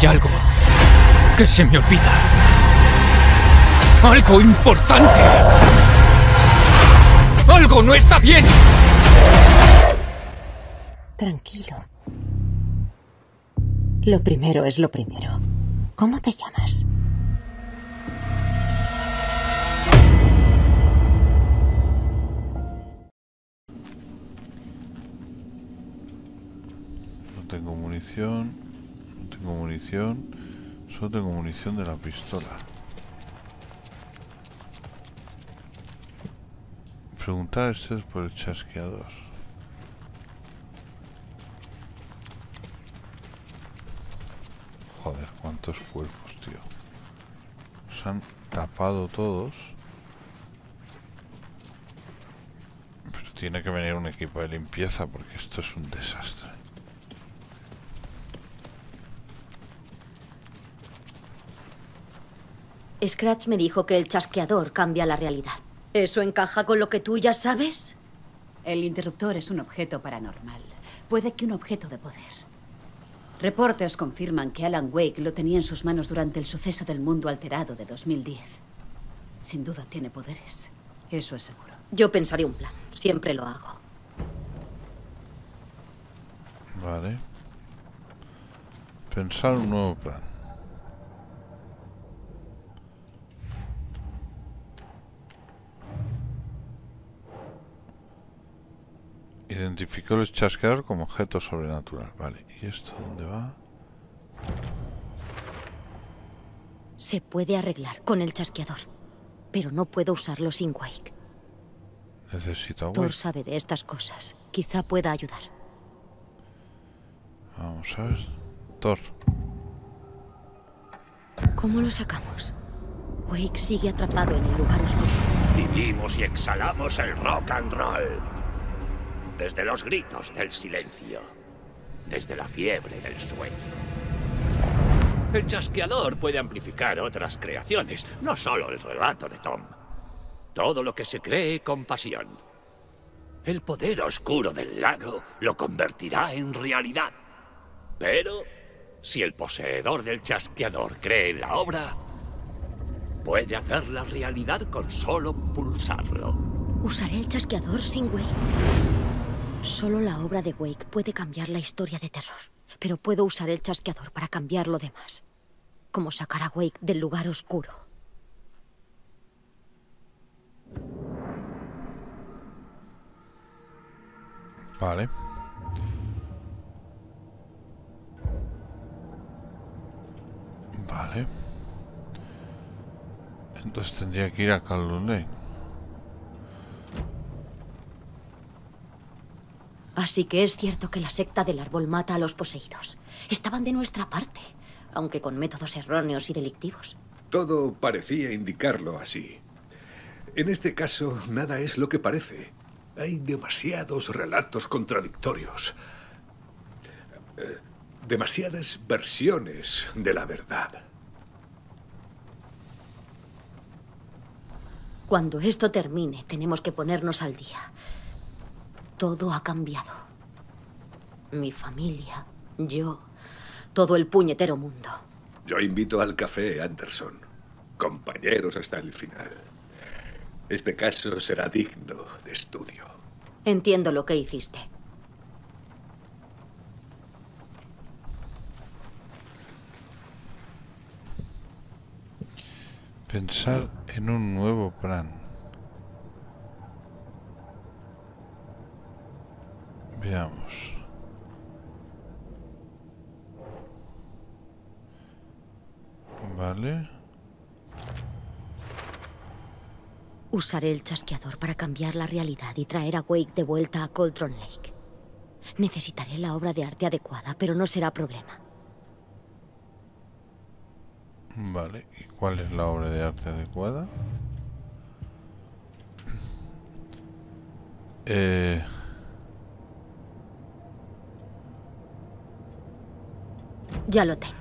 hay algo que se me olvida. ¡Algo importante! ¡Algo no está bien! Tranquilo. Lo primero es lo primero. ¿Cómo te llamas? No tengo munición. Solo tengo munición de la pistola. Preguntar a este por el chasqueador. Joder, cuántos cuerpos, tío. Los han tapado todos. Pero tiene que venir un equipo de limpieza porque esto es un desastre. Scratch me dijo que el chasqueador cambia la realidad. ¿Eso encaja con lo que tú ya sabes? El interruptor es un objeto paranormal. Puede que un objeto de poder. Reportes confirman que Alan Wake lo tenía en sus manos durante el suceso del mundo alterado de 2010. Sin duda tiene poderes. Eso es seguro. Yo pensaré un plan. Siempre lo hago. Vale. Pensar un nuevo plan. Identificó el chasqueador como objeto sobrenatural. Vale, ¿y esto dónde va? Se puede arreglar con el chasqueador, pero no puedo usarlo sin Wake. Necesito a Wake. Tor sabe de estas cosas. Quizá pueda ayudar. Vamos a ver. Tor. ¿Cómo lo sacamos? Wake sigue atrapado en el lugar oscuro. Vivimos y exhalamos el rock and roll. Desde los gritos del silencio, desde la fiebre del sueño. El chasqueador puede amplificar otras creaciones, no solo el relato de Tom. Todo lo que se cree con pasión. El poder oscuro del lago lo convertirá en realidad. Pero, si el poseedor del chasqueador cree en la obra, puede hacerla realidad con solo pulsarlo. ¿Usaré el chasqueador sin Wake? Solo la obra de Wake puede cambiar la historia de terror, pero puedo usar el chasqueador para cambiar lo demás. Como sacar a Wake del lugar oscuro. Vale. Vale. Entonces tendría que ir a Cauldron Lake. Así que es cierto que la secta del árbol mata a los poseídos. Estaban de nuestra parte, aunque con métodos erróneos y delictivos. Todo parecía indicarlo así. En este caso, nada es lo que parece. Hay demasiados relatos contradictorios. Demasiadas versiones de la verdad. Cuando esto termine, tenemos que ponernos al día. Todo ha cambiado. Mi familia, yo, todo el puñetero mundo. Yo invito al café, Anderson. Compañeros hasta el final. Este caso será digno de estudio. Entiendo lo que hiciste. Pensar en un nuevo plan. Veamos. Vale. Usaré el chasqueador para cambiar la realidad y traer a Wake de vuelta a Cauldron Lake. Necesitaré la obra de arte adecuada, pero no será problema. Vale, ¿y cuál es la obra de arte adecuada? Ya lo tengo.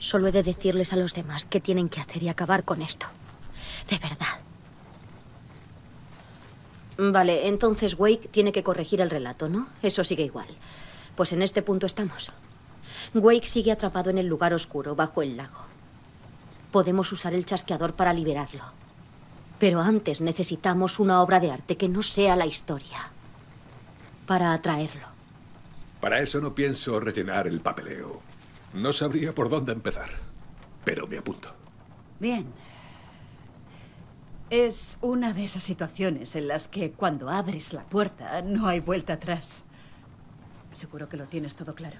Solo he de decirles a los demás qué tienen que hacer y acabar con esto. De verdad. Vale, entonces Wake tiene que corregir el relato, ¿no? Eso sigue igual. Pues en este punto estamos. Wake sigue atrapado en el lugar oscuro, bajo el lago. Podemos usar el chasqueador para liberarlo. Pero antes necesitamos una obra de arte que no sea la historia. Para atraerlo. Para eso no pienso rellenar el papeleo. No sabría por dónde empezar, pero me apunto. Bien. Es una de esas situaciones en las que cuando abres la puerta no hay vuelta atrás. Seguro que lo tienes todo claro.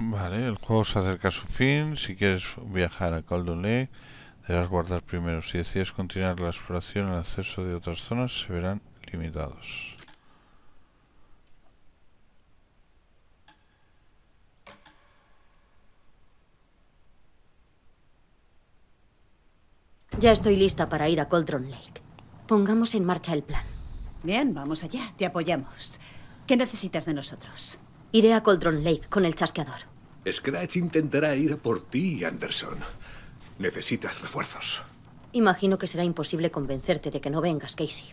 Vale, el juego se acerca a su fin. Si quieres viajar a Cauldron Lake, deberás guardar primero. Si decides continuar la exploración, el acceso de otras zonas se verán limitados. Ya estoy lista para ir a Cauldron Lake. Pongamos en marcha el plan. Bien, vamos allá. Te apoyamos. ¿Qué necesitas de nosotros? Iré a Cauldron Lake con el chasqueador. Scratch intentará ir por ti, Anderson. Necesitas refuerzos. Imagino que será imposible convencerte de que no vengas, Casey.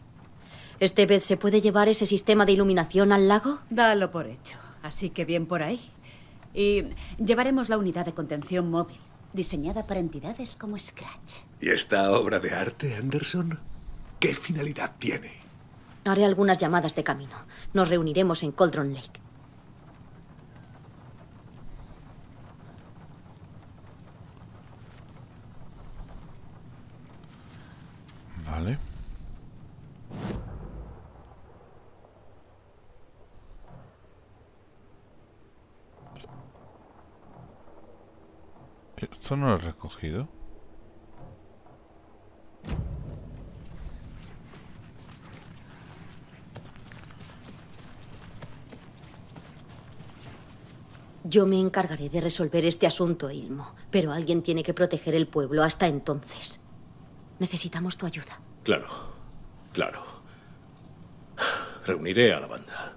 ¿Este vez se puede llevar ese sistema de iluminación al lago? Dalo por hecho. Así que bien por ahí. Y llevaremos la unidad de contención móvil, diseñada para entidades como Scratch. ¿Y esta obra de arte, Anderson? ¿Qué finalidad tiene? Haré algunas llamadas de camino. Nos reuniremos en Cauldron Lake. Vale. ¿Esto no lo he recogido? Yo me encargaré de resolver este asunto, Ilmo, pero alguien tiene que proteger el pueblo hasta entonces. Necesitamos tu ayuda. Claro, claro. Reuniré a la banda.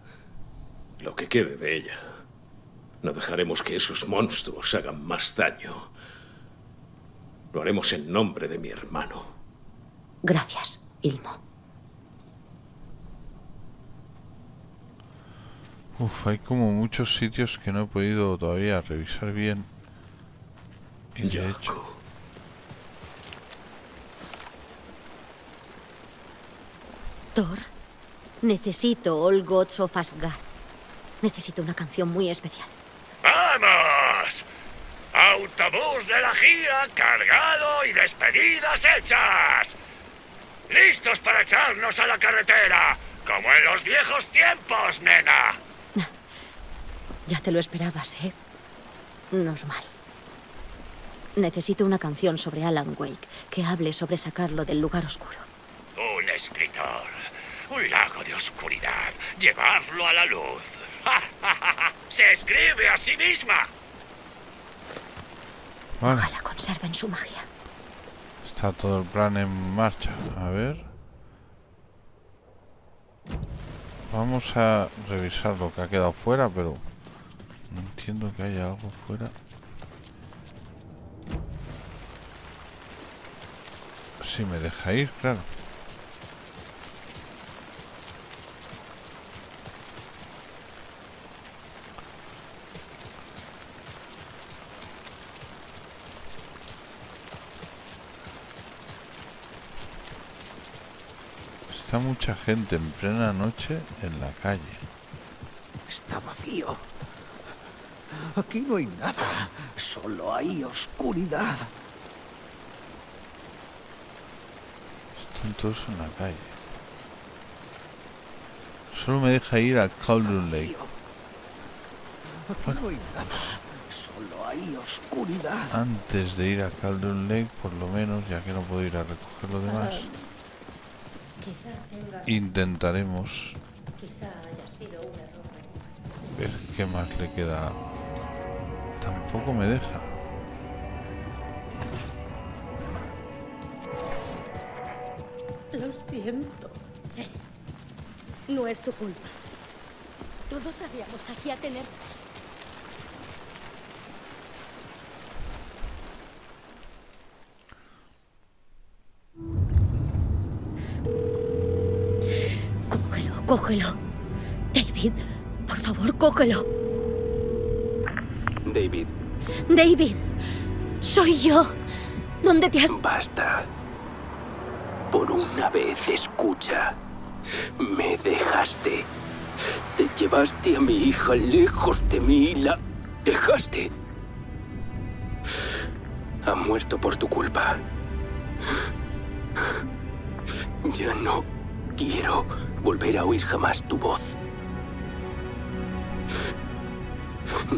Lo que quede de ella. No dejaremos que esos monstruos hagan más daño. Lo haremos en nombre de mi hermano. Gracias, Ilmo. Uf, hay como muchos sitios que no he podido todavía revisar bien. Y de hecho... Tor, necesito All Gods of Asgard. Necesito una canción muy especial. ¡Vamos! Autobús de la gira cargado y despedidas hechas. ¡Listos para echarnos a la carretera! ¡Como en los viejos tiempos, nena! Ya te lo esperabas, ¿eh? Normal. Necesito una canción sobre Alan Wake que hable sobre sacarlo del lugar oscuro. Un escritor, un lago de oscuridad, llevarlo a la luz. ¡Ja, ja, ja, ja! ¡Se escribe a sí misma! Vale. Ojalá conserven su magia. Está todo el plan en marcha. A ver. Vamos a revisar lo que ha quedado fuera, pero... no entiendo que haya algo fuera. Si me deja ir, claro. Está mucha gente en plena noche en la calle. Está vacío. Aquí no hay nada, solo hay oscuridad. Están todos en la calle. Solo me deja ir a Cauldron Lake. Bueno, no hay nada, solo hay oscuridad. Antes de ir a Cauldron Lake, por lo menos, ya que no puedo ir a recoger lo demás, intentaremos ver qué más le queda. Tampoco me deja. Lo siento. No es tu culpa. Todos sabíamos aquí a tenernos. Cógelo. David, por favor, cógelo. David. David, soy yo. ¿Dónde te has...? Basta. Por una vez, escucha. Me dejaste. Te llevaste a mi hija lejos de mí y la dejaste. Ha muerto por tu culpa. Ya no quiero volver a oír jamás tu voz.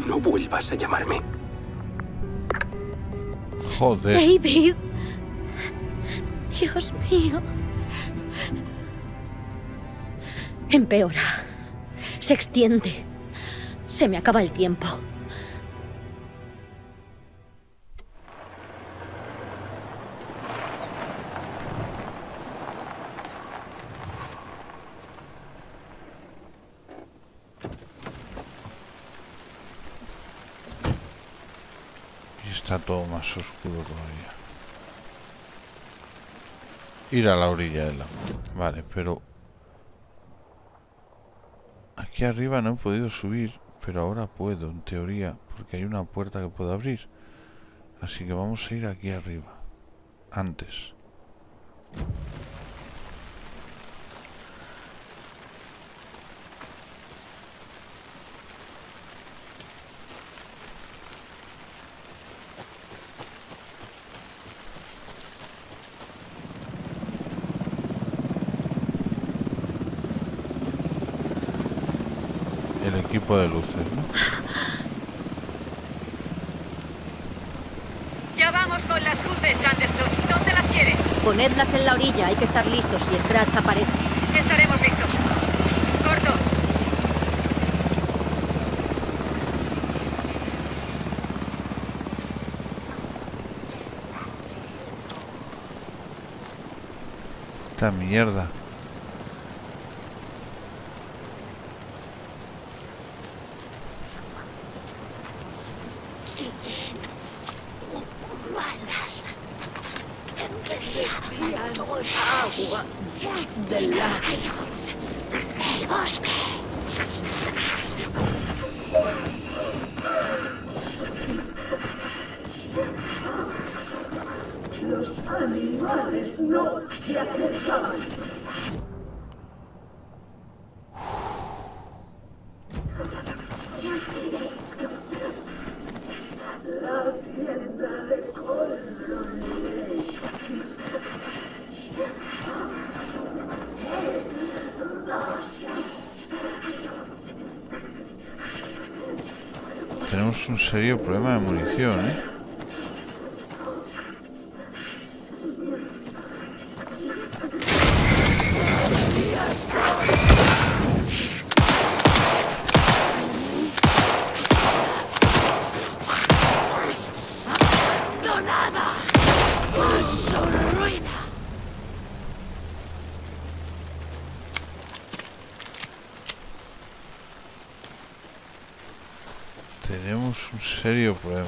No vuelvas a llamarme. Joder. David. Dios mío. Empeora. Se extiende. Se me acaba el tiempo. Está todo más oscuro todavía. Ir a la orilla del lago. Vale, pero... aquí arriba no he podido subir, pero ahora puedo, en teoría, porque hay una puerta que puedo abrir. Así que vamos a ir aquí arriba. Antes. Equipo de luces, ¿no? Ya vamos con las luces, Anderson. ¿Dónde las quieres? Ponedlas en la orilla. Hay que estar listos si Scratch aparece. Estaremos listos. Corto. Esta mierda. Tenemos un serio problema de munición, ¿eh? Serio problema.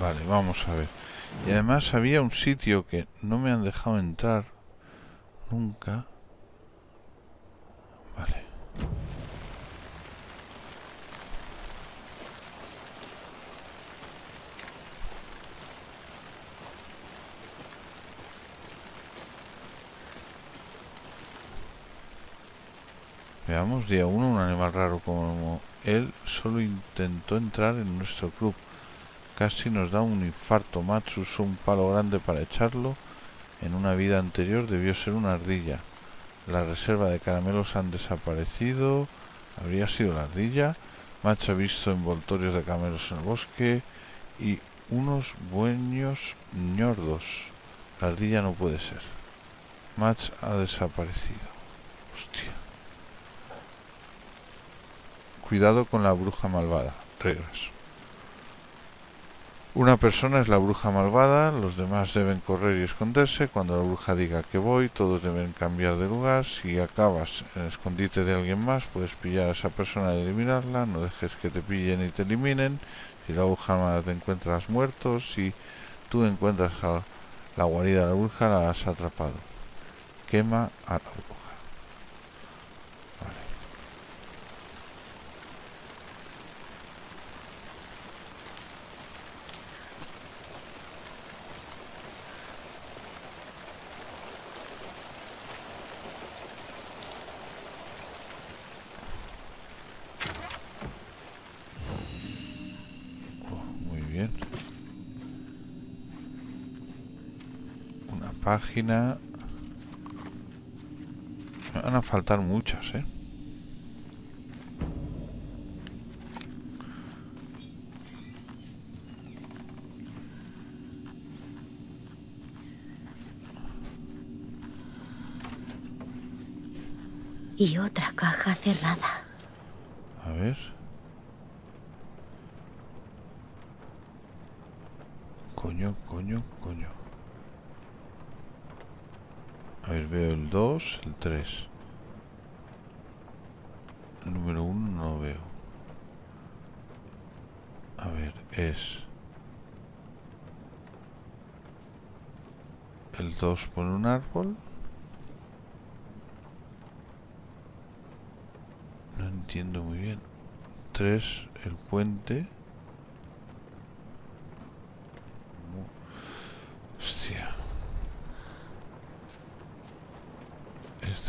Vale, vamos a ver. Y además había un sitio que no me han dejado entrar nunca. Veamos, día 1, un animal raro como él solo intentó entrar en nuestro club. Casi nos da un infarto. Match usó un palo grande para echarlo. En una vida anterior debió ser una ardilla. La reserva de caramelos han desaparecido. Habría sido la ardilla. Match ha visto envoltorios de caramelos en el bosque. Y unos buenos ñordos. La ardilla no puede ser. Match ha desaparecido. Hostia. Cuidado con la bruja malvada. Regreso. Una persona es la bruja malvada, los demás deben correr y esconderse. Cuando la bruja diga que voy, todos deben cambiar de lugar. Si acabas en el escondite de alguien más, puedes pillar a esa persona y eliminarla. No dejes que te pillen y te eliminen. Si la bruja malvada te encuentras muerto, si tú encuentras a la guarida de la bruja, la has atrapado. Quema a la bruja. Página. Me van a faltar muchas, ¿eh? Y otra caja cerrada. A ver. Coño. A ver, veo el 2, el 3. El número 1 no lo veo. A ver, es... El 2 pone un árbol. No entiendo muy bien. 3, el puente.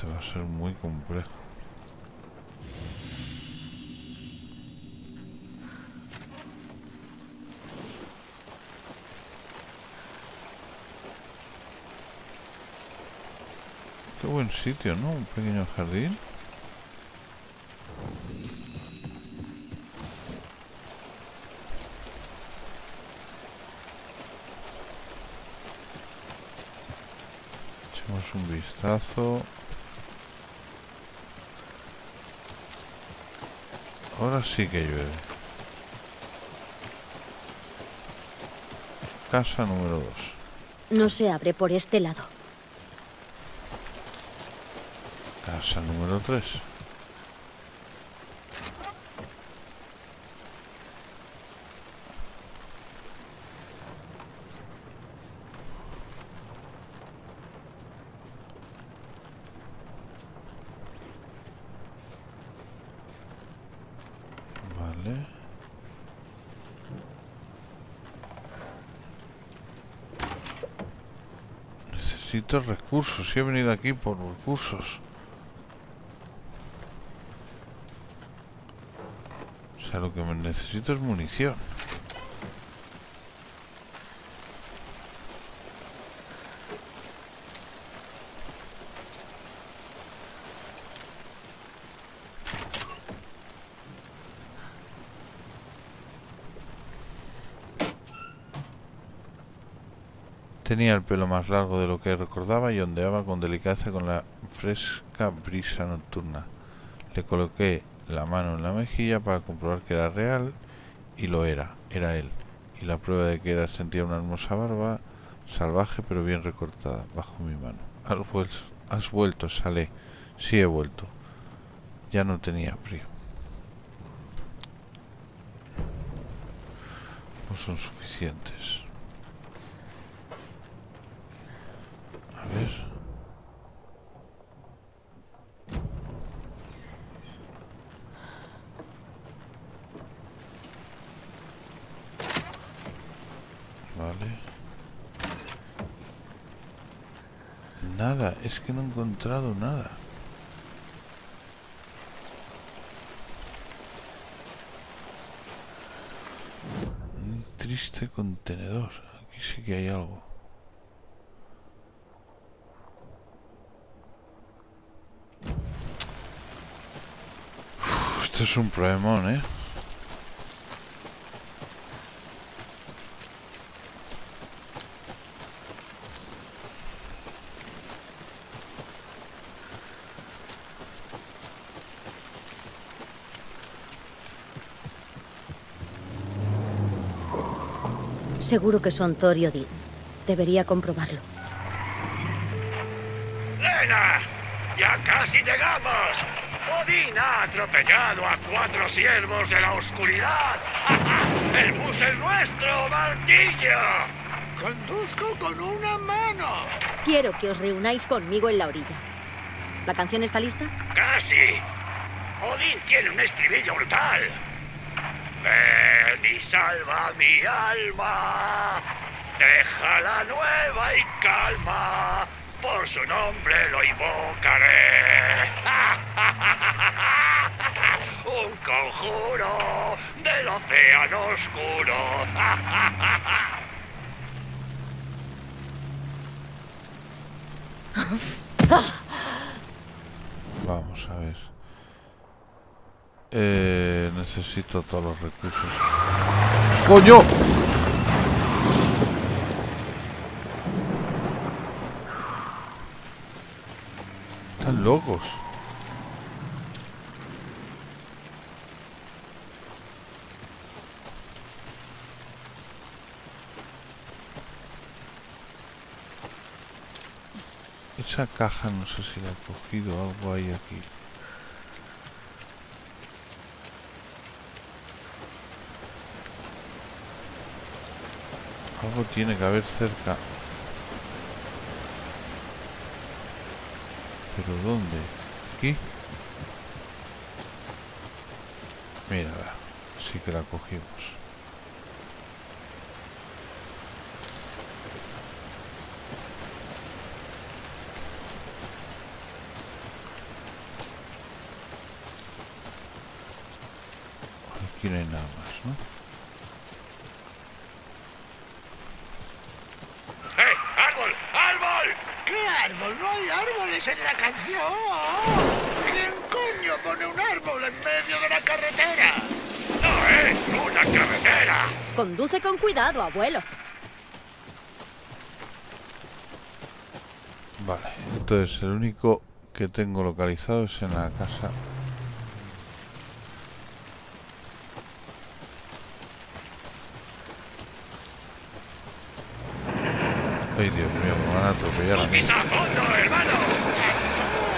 Va a ser muy complejo. Qué buen sitio, ¿no? Un pequeño jardín. Echemos un vistazo. Ahora sí que llueve. Casa número 2. No se abre por este lado. Casa número 3. Necesito recursos, y he venido aquí por recursos. O sea, lo que necesito es munición. Tenía el pelo más largo de lo que recordaba y ondeaba con delicadeza con la fresca brisa nocturna. Le coloqué la mano en la mejilla para comprobar que era real, y lo era, era él. Y la prueba de que era, sentía una hermosa barba, salvaje pero bien recortada, bajo mi mano. Has vuelto, Salé. Sí, he vuelto. Ya no tenía frío. No son suficientes. A ver. Vale. Nada, es que no he encontrado nada. Un triste contenedor. Aquí sí que hay algo. Esto es un problemón, ¿eh? Seguro que son Tor y Odín. Debería comprobarlo. ¡Lena! ¡Ya casi llegamos! ¡Odín ha atropellado a 4 siervos de la oscuridad! ¡Ja, ja! ¡El bus es nuestro, martillo! ¡Conduzco con una mano! Quiero que os reunáis conmigo en la orilla. ¿La canción está lista? ¡Casi! Odín tiene un estribillo brutal. Ven y salva mi alma, déjala nueva y calma, por su nombre lo invocaré. Un conjuro del océano oscuro. Vamos a ver. Necesito todos los recursos. ¡Coño! Están locos. Esa caja no sé si la he cogido, algo hay aquí. Algo tiene que haber cerca. ¿Pero dónde? ¿Aquí? Mírala, sí que la cogimos. Aquí no hay nada más, ¿no? En la canción. ¿Quién coño pone un árbol en medio de la carretera? ¡No es una carretera! Conduce con cuidado, abuelo. Vale, entonces el único que tengo localizado es en la casa. Ay, Dios mío, me van a atropellar a mí. ¡Pisa a fondo, hermano!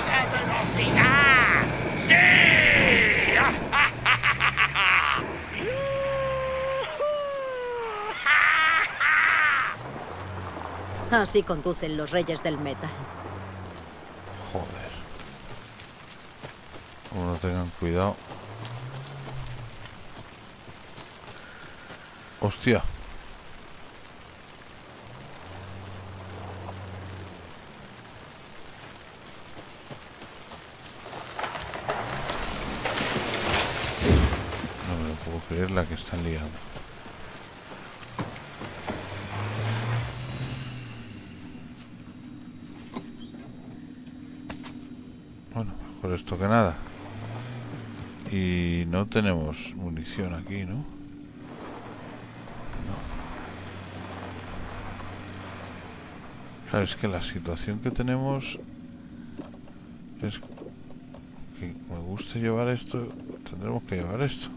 ¡A toda velocidad! ¡Sí! ¡Ja, ja, ja, ja, ja! Así conducen los reyes del metal. Joder. Uno, tengan cuidado. ¡Hostia! La que están liando. Bueno, mejor esto que nada. Y no tenemos munición aquí, ¿no? No. Claro, es que la situación que tenemos es que me gusta llevar esto, tendremos que llevar esto.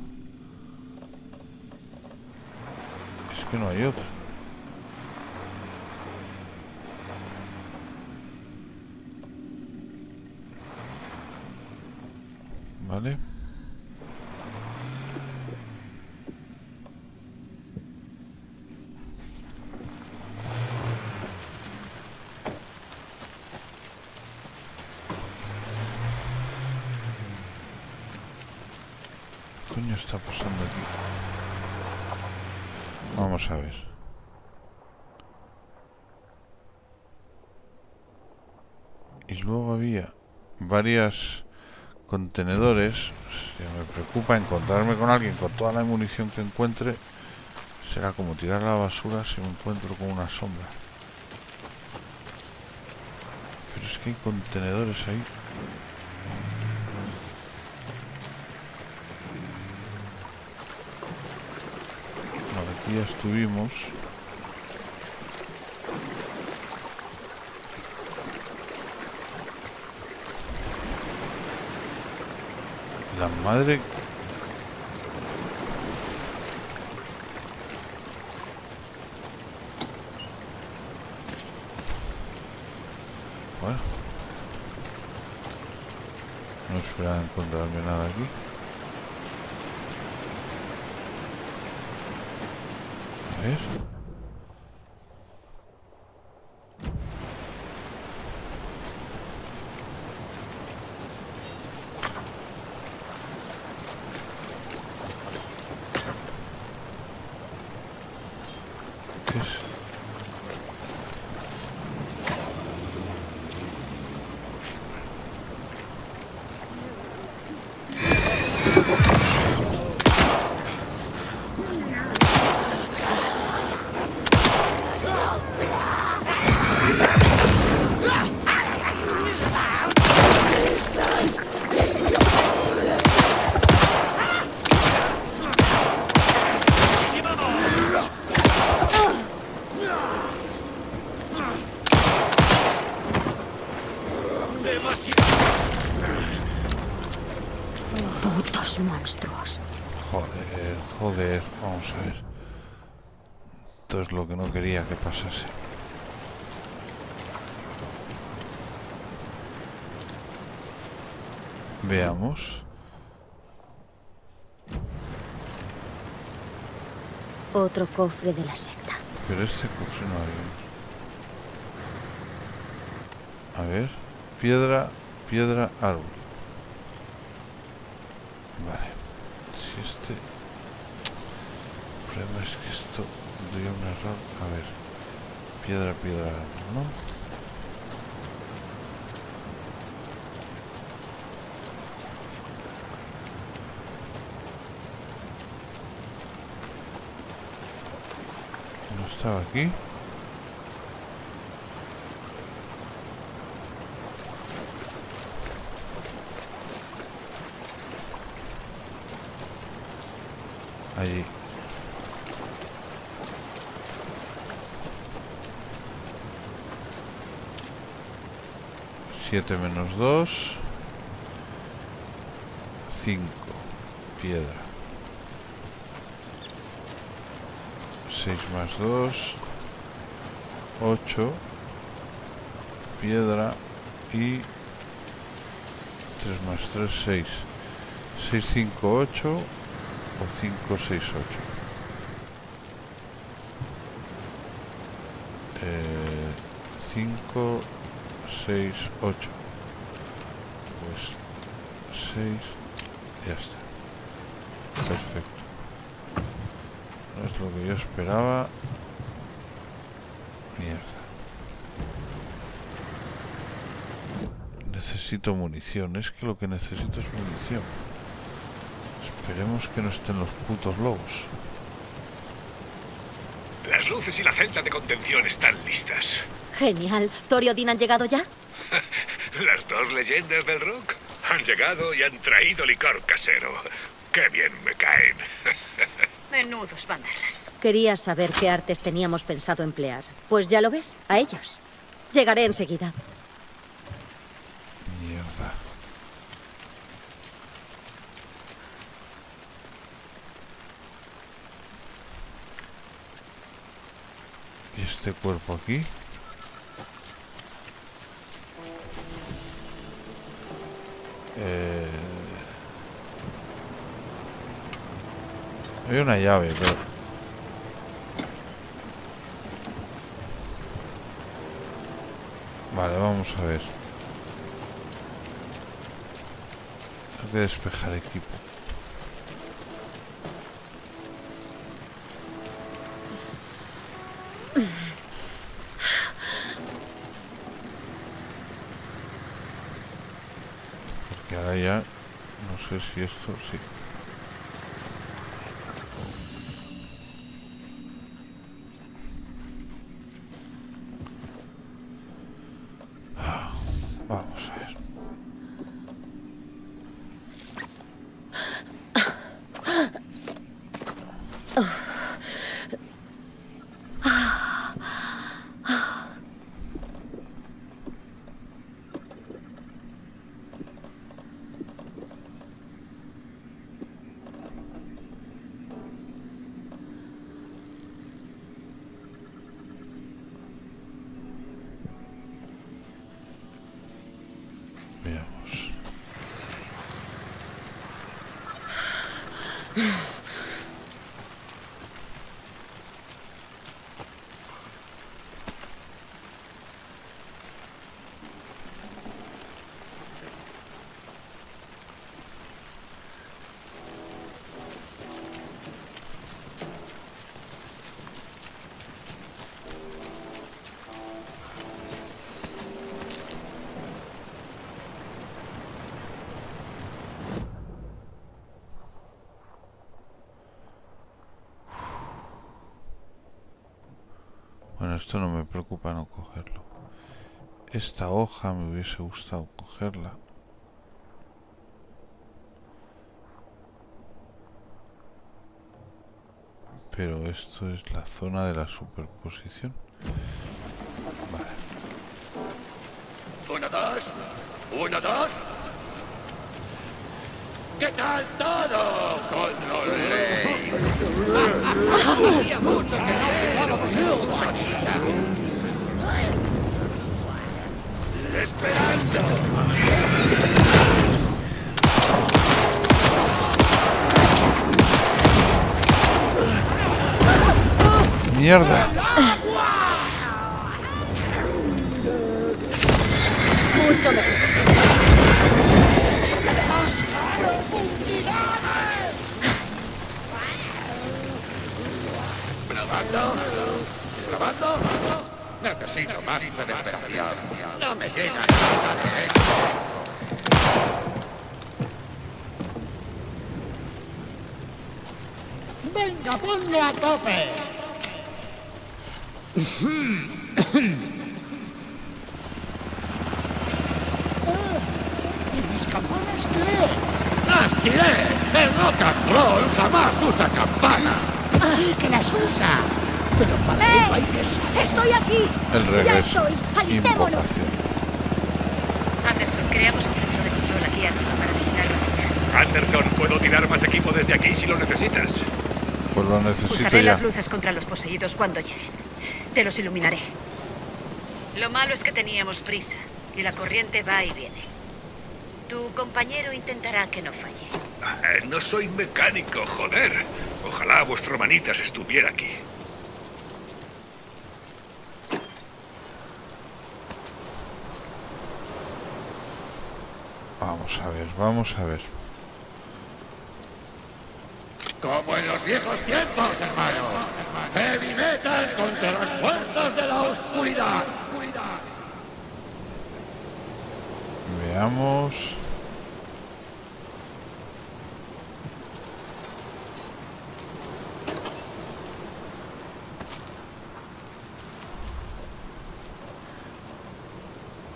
Que no hay otra. Vale. ¿Qué coño está pasando aquí? Vamos a ver. Y luego había varios contenedores. Hostia, me preocupa encontrarme con alguien con toda la munición que encuentre. Será como tirar la basura si me encuentro con una sombra. Pero es que hay contenedores ahí. Ya estuvimos. La madre. Bueno. No esperaba encontrarme nada aquí. A ver. ¿Qué es? Joder, vamos a ver. Esto es lo que no quería que pasase. Veamos. Otro cofre de la secta. Pero este cofre no hay. A ver. Piedra, piedra, árbol. Vale. Si este... El problema es que esto dio un error. A ver, piedra, piedra, ¿no? No estaba aquí. Allí. Siete menos 2, 5, piedra, 6 más 2, 8, piedra y 3 más 3, 6, 6, 5, 8 o 5, 6, 8. Cinco, 6, 8. Pues 6. Ya está. Perfecto. No es lo que yo esperaba. Mierda. Necesito munición. Es que lo que necesito es munición. Esperemos que no estén los putos lobos. Las luces y la celda de contención están listas. Genial. ¿Tor y Odín han llegado ya? Las dos leyendas del rock han llegado y han traído licor casero. ¡Qué bien me caen! Menudos bandarras. Quería saber qué artes teníamos pensado emplear. Pues ya lo ves, a ellos. Llegaré enseguida. Mierda. ¿Y este cuerpo aquí? Hay una llave, pero... Vale, vamos a ver. Tengo que despejar equipo. Porque ahora ya... No sé si esto... Sí. Esto no me preocupa no cogerlo. Esta hoja me hubiese gustado cogerla. Pero esto es la zona de la superposición. Vale. Uno, dos. Uno, dos. ¿Qué tal todo? Cauldron Lake. Hacía mucho que no jugábamos aquí. Esperando. Mierda. Mucho mejor. ¿Probando? Necesito más reverberación. No me llega nada de esto. Venga, ponlo a tope. ¿Y mis campanas qué? ¡Las tiré! El rock and roll jamás usa campanas. Sí, que las usa. Pero para ello hay que saber. ¡Estoy aquí! El regreso. ¡Ya estoy! ¡Alistémonos! Anderson, creamos un centro de control aquí arriba para vigilar la zona. Anderson, puedo tirar más equipo desde aquí si lo necesitas. Pues lo necesito. Usaré ya las luces contra los poseídos cuando lleguen. Te los iluminaré. Lo malo es que teníamos prisa y la corriente va y viene. Tu compañero intentará que no falle. No soy mecánico, joder. Ojalá vuestro manitas estuviera aquí. Vamos a ver, vamos a ver. Como en los viejos tiempos, hermano. Heavy metal contra las fuerzas de la oscuridad. Veamos.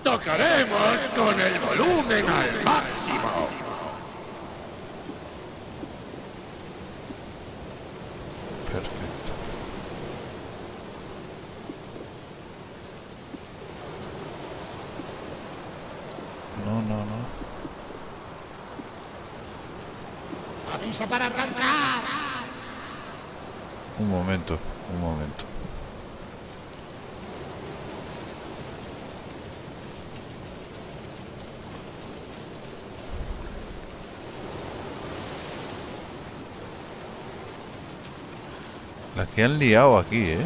Tocaremos con el volumen al máximo. Perfecto. No. ¡Avisa para arrancar! Un momento. La que han liado aquí, ¿eh?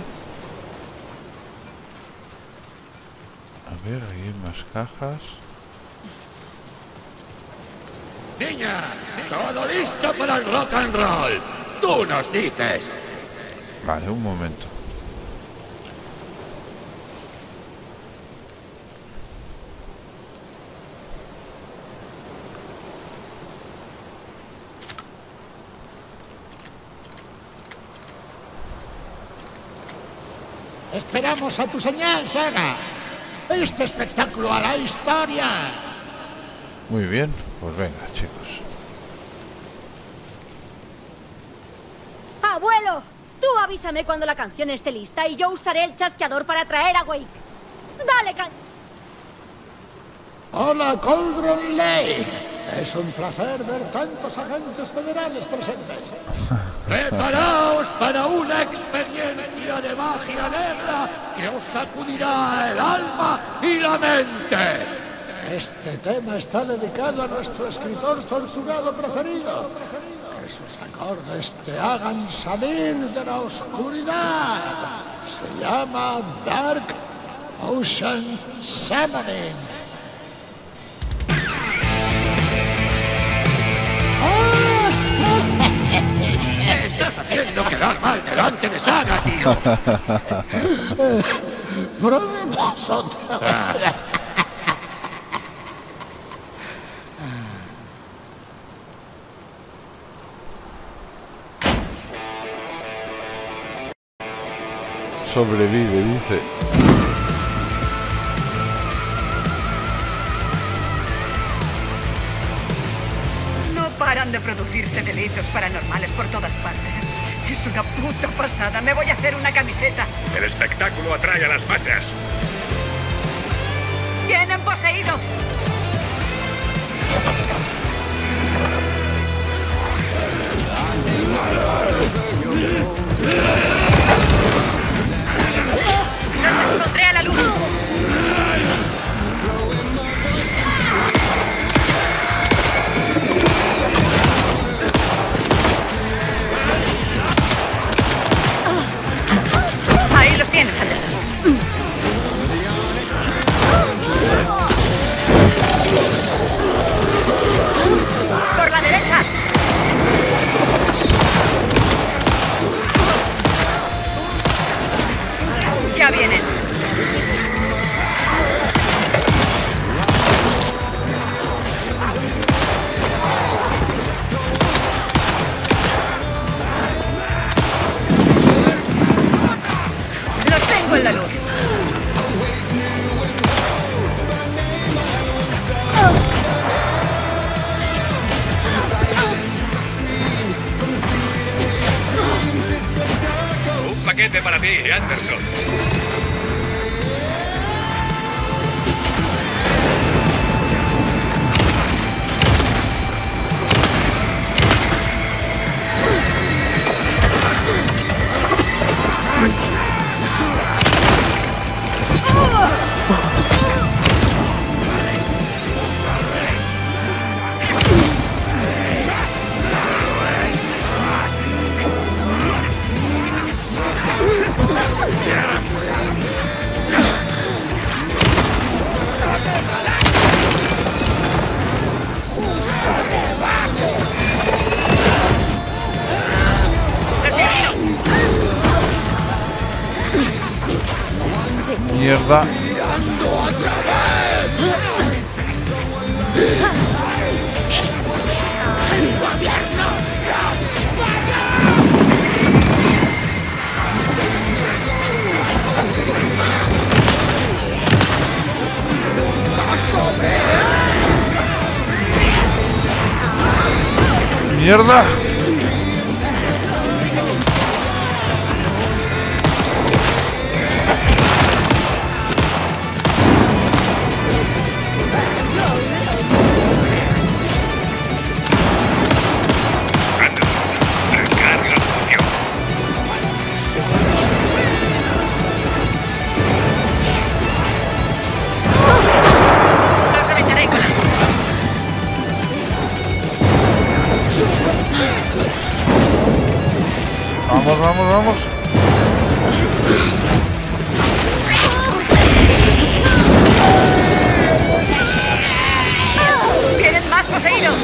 A ver, ahí hay más cajas. Niña, todo listo para el rock and roll. Tú nos dices. Vale, un momento. Esperamos a tu señal, Saga. Este espectáculo a la historia. Muy bien, pues venga, chicos. Abuelo, tú avísame cuando la canción esté lista y yo usaré el chasqueador para traer a Wake. Dale, can... Hola, Cauldron Lake. Es un placer ver tantos agentes federales presentes. Preparaos para una experiencia de magia negra que os sacudirá el alma y la mente. Este tema está dedicado a nuestro escritor torturado preferido. que sus acordes te hagan salir de la oscuridad. Se llama Dark Ocean Summoning. Me estás haciendo quedar mal delante de Saga, tío. Probemos otra vez. Sobrevive, dice. No paran de producirse delitos paranormales por todas partes. Es una puta pasada. Me voy a hacer una camiseta. El espectáculo atrae a las masas. ¡Vienen poseídos! ¡Nos encontré a la luz! Ahí los tienes, Anderson. ¡Por la derecha! Ya vienen. Los tengo en la luz. Un paquete para ti, Anderson. Mierda. Mierda. Vamos. Vienen más poseídos.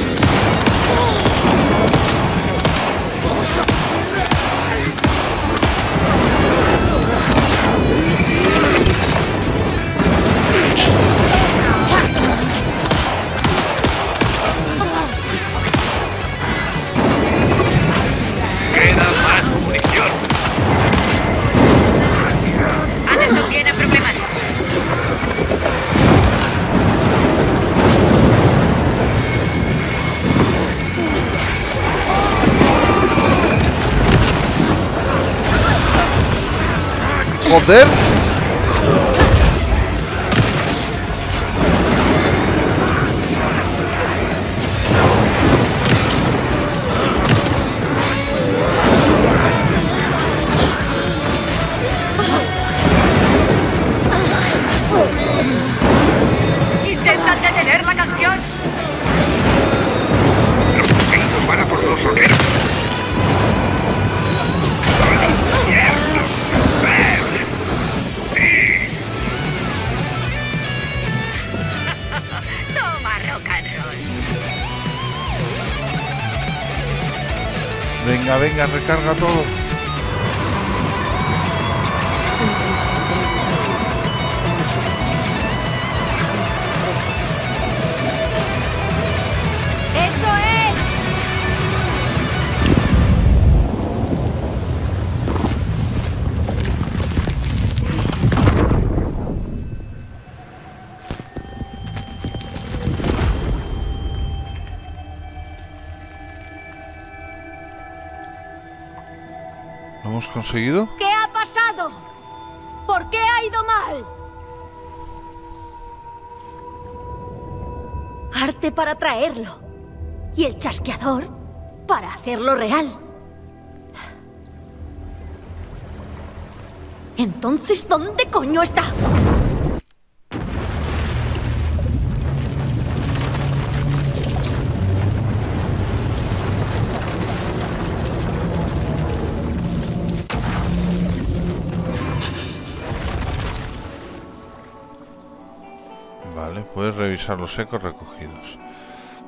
Joder. Intentan detener la canción. Los asesinos van a por los roqueros. Venga, venga, recarga todo. ¿Conseguido? ¿Qué ha pasado? ¿Por qué ha ido mal? Arte para traerlo y el chasqueador para hacerlo real. Entonces, ¿dónde coño está? Puedes revisar los ecos recogidos.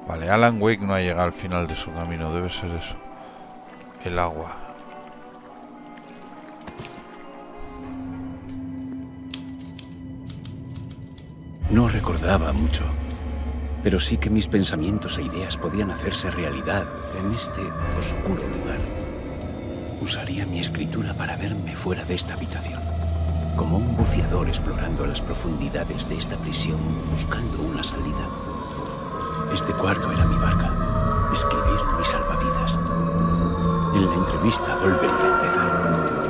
Vale, Alan Wake no ha llegado al final de su camino, debe ser eso. El agua. No recordaba mucho, pero sí que mis pensamientos e ideas podían hacerse realidad en este oscuro lugar. Usaría mi escritura para verme fuera de esta habitación. Como un buceador explorando las profundidades de esta prisión, buscando una salida. Este cuarto era mi barca, escribir mis salvavidas. En la entrevista volvería a empezar.